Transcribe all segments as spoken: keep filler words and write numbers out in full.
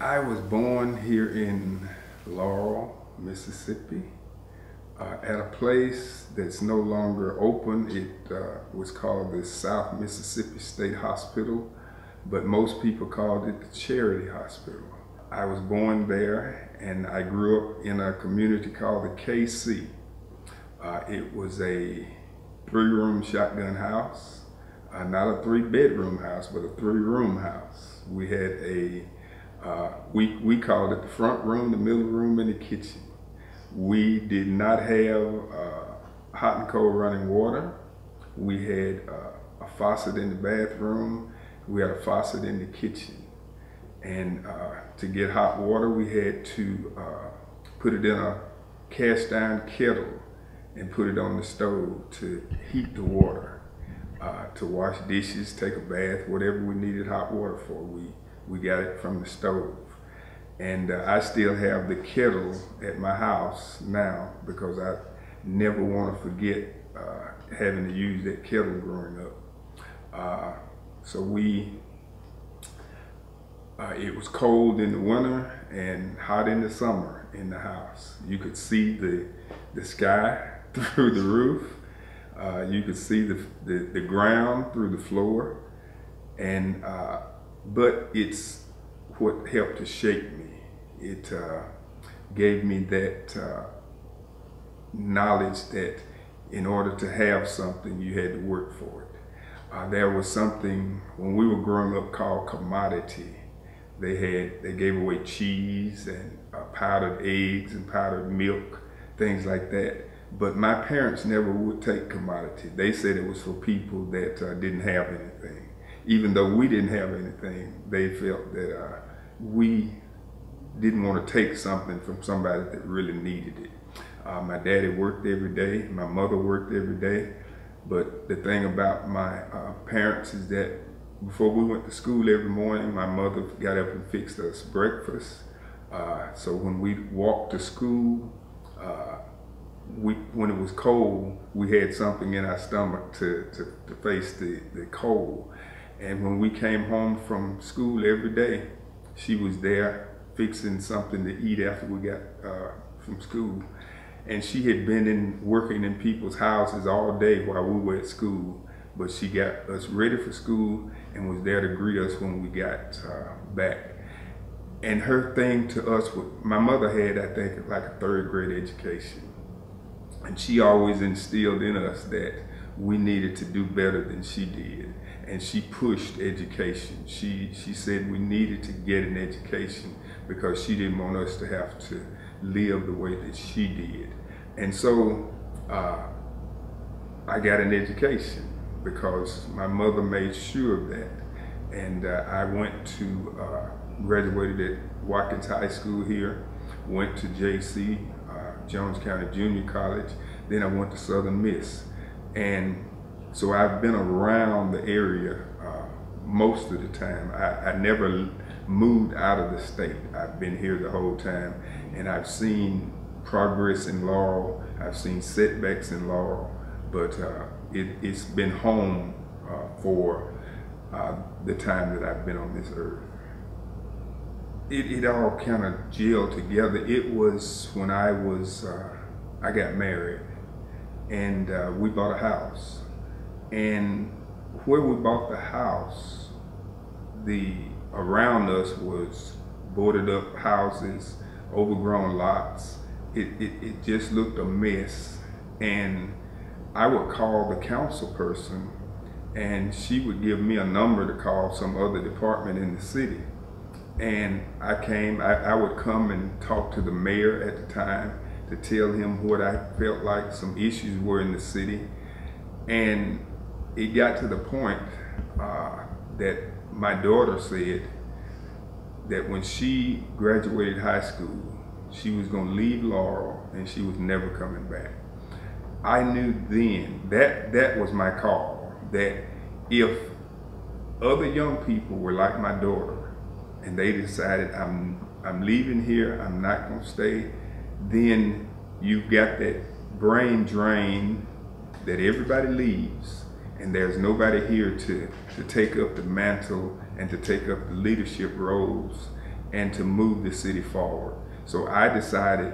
I was born here in Laurel, Mississippi, uh, at a place that's no longer open. It uh, was called the South Mississippi State Hospital, but most people called it the Charity Hospital. I was born there and I grew up in a community called the K C. Uh, it was a three-room shotgun house, uh, not a three-bedroom house, but a three-room house. We had a, uh, we, we called it the front room, the middle room, and the kitchen. We did not have uh, hot and cold running water. We had uh, a faucet in the bathroom. We had a faucet in the kitchen. And uh, to get hot water, we had to uh, put it in a cast iron kettle and put it on the stove to heat the water, uh, to wash dishes, take a bath, whatever we needed hot water for, we, we got it from the stove. And uh, I still have the kettle at my house now because I never want to forget uh, having to use that kettle growing up. Uh, so we, uh, it was cold in the winter and hot in the summer in the house. You could see the, the sky through the roof. Uh, you could see the, the, the ground through the floor. And, uh, but it's what helped to shape me. It uh, gave me that uh, knowledge that in order to have something, you had to work for it. Uh, there was something, when we were growing up, called commodity. They had, they gave away cheese and uh, powdered eggs and powdered milk, things like that. But my parents never would take commodity. They said it was for people that uh, didn't have anything. Even though we didn't have anything, they felt that uh, we didn't want to take something from somebody that really needed it. Uh, my daddy worked every day, my mother worked every day. But the thing about my uh, parents is that before we went to school every morning, my mother got up and fixed us breakfast. Uh, so when we walked to school, Uh, we, when it was cold, we had something in our stomach to, to, to face the, the cold. And when we came home from school every day, she was there fixing something to eat after we got uh, from school. And she had been in working in people's houses all day while we were at school, but she got us ready for school and was there to greet us when we got uh, back. And her thing to us, my mother had, I think, like a third grade education. And she always instilled in us that we needed to do better than she did. And she pushed education. She, she said we needed to get an education because she didn't want us to have to live the way that she did. And so uh, I got an education because my mother made sure of that. And uh, I went to, uh, graduated at Watkins High School here, went to J C, uh, Jones County Junior College, then I went to Southern Miss. And so I've been around the area uh, most of the time. I, I never moved out of the state. I've been here the whole time and I've seen progress in Laurel, I've seen setbacks in Laurel, but uh, it, it's been home uh, for uh, the time that I've been on this earth. It, it all kind of gelled together. It was when I was, uh, I got married and uh, we bought a house. And where we bought the house, the around us was boarded up houses, overgrown lots. It, it, it just looked a mess. And I would call the council person and she would give me a number to call some other department in the city. And I came, I, I would come and talk to the mayor at the time to tell him what I felt like some issues were in the city. And it got to the point uh, that my daughter said that when she graduated high school, she was gonna leave Laurel and she was never coming back. I knew then, that, that was my call, that if other young people were like my daughter, and they decided I'm I'm leaving here, I'm not gonna stay, then you've got that brain drain that everybody leaves and there's nobody here to, to take up the mantle and to take up the leadership roles. and to move the city forward. So I decided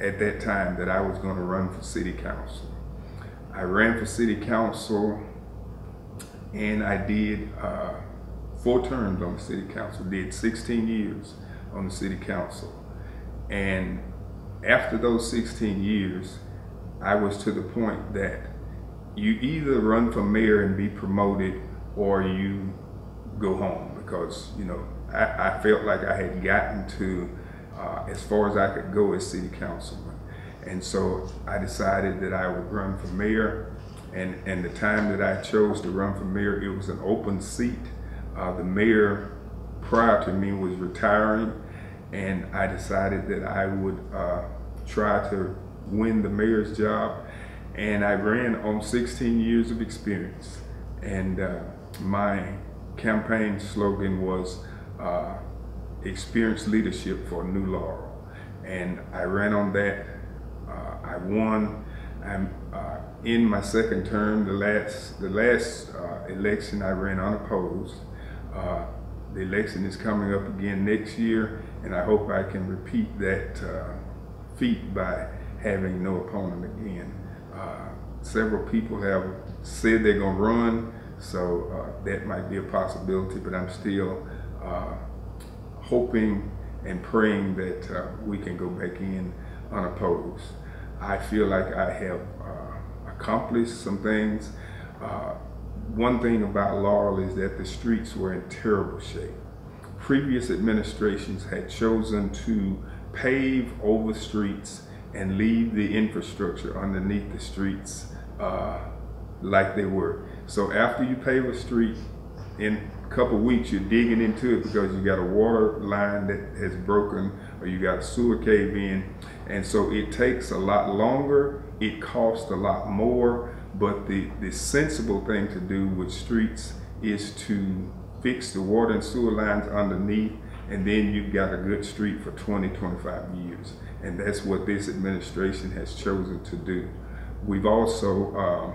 at that time that I was going to run for city council. I ran for city council, and I did uh, four terms on the city council, did sixteen years on the city council. And after those sixteen years, I was to the point that you either run for mayor and be promoted, or you go home, because, you know, I, I felt like I had gotten to uh, as far as I could go as city councilman. And so I decided that I would run for mayor, and, and the time that I chose to run for mayor, it was an open seat. Uh, the mayor prior to me was retiring, and I decided that I would uh, try to win the mayor's job, and I ran on sixteen years of experience. And uh, my campaign slogan was uh, experienced leadership for new Laurel, and I ran on that. Uh, I won. I'm uh, in my second term. The last, the last uh, election I ran unopposed. Uh, the election is coming up again next year, and I hope I can repeat that uh, feat by having no opponent again. Uh, several people have said they're going to run, so uh, that might be a possibility, but I'm still uh, hoping and praying that uh, we can go back in unopposed. I feel like I have uh, accomplished some things. Uh, one thing about Laurel is that the streets were in terrible shape. Previous administrations had chosen to pave over streets and leave the infrastructure underneath the streets uh, like they were. So after you pave a street, in a couple weeks you're digging into it because you got a water line that has broken, or you got a sewer cave in, and so it takes a lot longer, it costs a lot more, but the, the sensible thing to do with streets is to fix the water and sewer lines underneath, and then you've got a good street for twenty, twenty-five years. And that's what this administration has chosen to do. We've also um,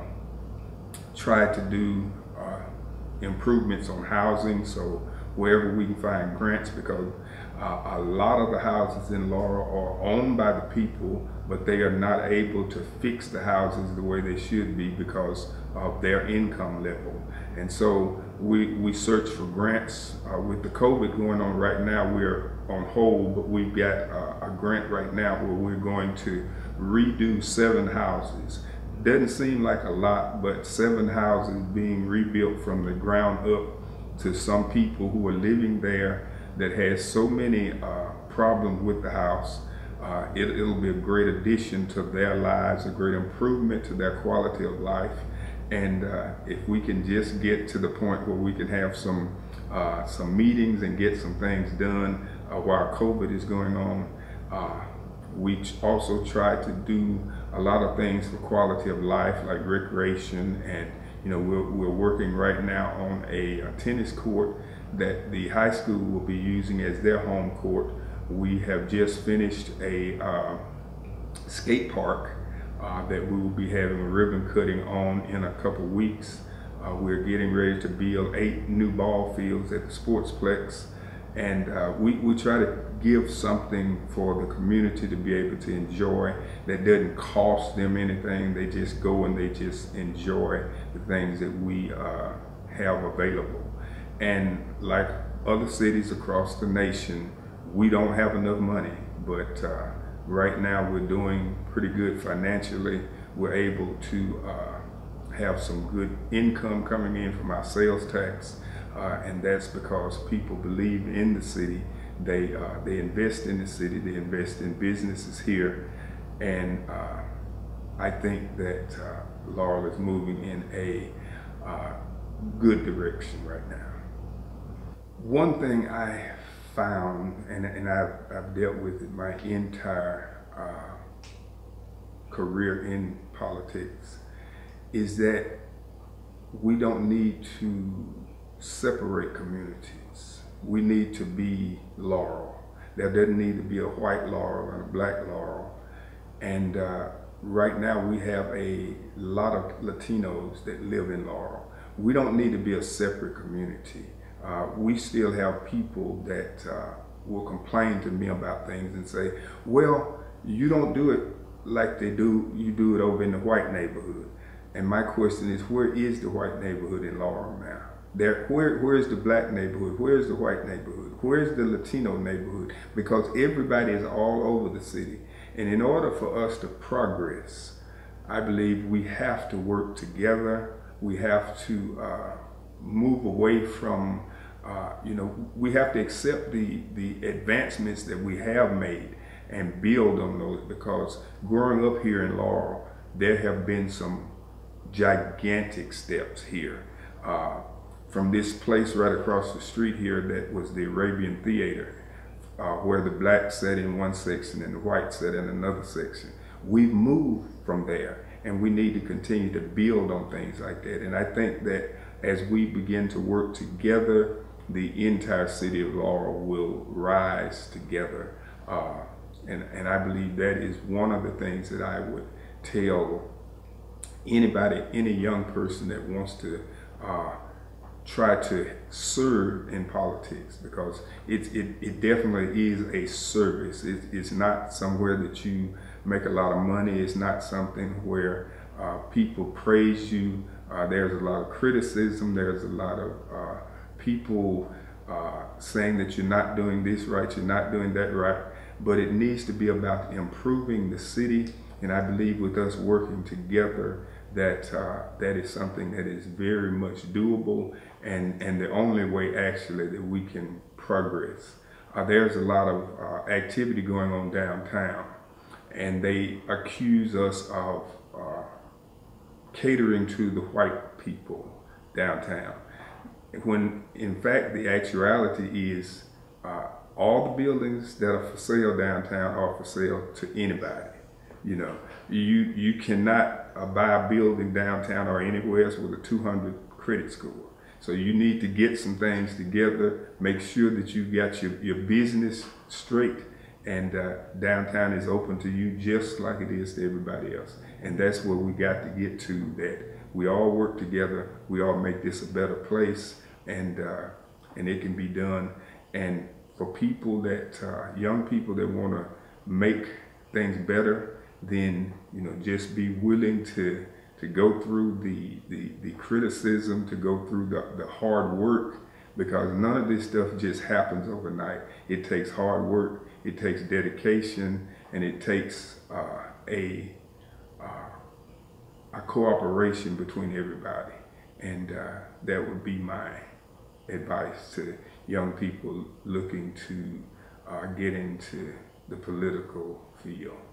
tried to do uh, improvements on housing, so wherever we can find grants, because uh, a lot of the houses in Laurel are owned by the people, but they are not able to fix the houses the way they should be because of their income level. And so we, we search for grants. Uh, with the COVID going on right now, we're on hold, but we've got uh, a grant right now where we're going to redo seven houses. Doesn't seem like a lot, but seven houses being rebuilt from the ground up to some people who are living there that has so many uh, problems with the house. Uh, it, it'll be a great addition to their lives, a great improvement to their quality of life. And uh, if we can just get to the point where we can have some uh, some meetings and get some things done uh, while COVID is going on. Uh, we also try to do a lot of things for quality of life, like recreation, and you know we're, we're working right now on a, a tennis court that the high school will be using as their home court. We have just finished a uh, skate park Uh, that we will be having a ribbon cutting on in a couple weeks. Uh, we're getting ready to build eight new ball fields at the Sportsplex, and uh, we, we try to give something for the community to be able to enjoy that doesn't cost them anything. They just go and they just enjoy the things that we uh, have available. And like other cities across the nation, we don't have enough money, but uh, right now we're doing pretty good financially. We're able to uh, have some good income coming in from our sales tax, uh, and that's because people believe in the city. They, uh, they invest in the city, they invest in businesses here, and uh, I think that uh, Laurel is moving in a uh, good direction right now. One thing I found, and, and I've, I've dealt with it my entire uh, career in politics, is that we don't need to separate communities. We need to be Laurel. There doesn't need to be a white Laurel and a black Laurel. And uh, right now we have a lot of Latinos that live in Laurel. We don't need to be a separate community. Uh, we still have people that uh, will complain to me about things and say, well, you don't do it like they do, you do it over in the white neighborhood. And my question is, where is the white neighborhood in Laurel now? There, where, where is the black neighborhood? Where is the white neighborhood? Where is the Latino neighborhood? Because everybody is all over the city. And in order for us to progress, I believe we have to work together. We have to uh, move away from, uh, you know, we have to accept the, the advancements that we have made and build on those, because growing up here in Laurel, there have been some gigantic steps here. Uh, from this place right across the street here that was the Arabian Theater, uh, where the blacks sat in one section and the whites sat in another section. We've moved from there, and we need to continue to build on things like that. And I think that as we begin to work together, the entire city of Laurel will rise together. Uh, And, and I believe that is one of the things that I would tell anybody, any young person that wants to uh, try to serve in politics, because it, it, it definitely is a service. It, it's not somewhere that you make a lot of money. It's not something where uh, people praise you. Uh, there's a lot of criticism. There's a lot of uh, people uh, saying that you're not doing this right, you're not doing that right. But it needs to be about improving the city, and I believe with us working together, that uh, that is something that is very much doable, and, and the only way actually that we can progress. Uh, there's a lot of uh, activity going on downtown, and they accuse us of uh, catering to the white people downtown, when in fact the actuality is uh, all the buildings that are for sale downtown are for sale to anybody. You know, you, you cannot uh, buy a building downtown or anywhere else with a two hundred credit score. So you need to get some things together, make sure that you got your, your business straight, and uh, downtown is open to you just like it is to everybody else. And that's where we got to get to, that we all work together, we all make this a better place, and, uh, and it can be done. And for people that, uh, young people that want to make things better, then, you know, just be willing to, to go through the, the, the criticism, to go through the, the hard work, because none of this stuff just happens overnight. It takes hard work, it takes dedication, and it takes uh, a, uh, a cooperation between everybody. And uh, that would be my advice to young people looking to uh, get into the political field.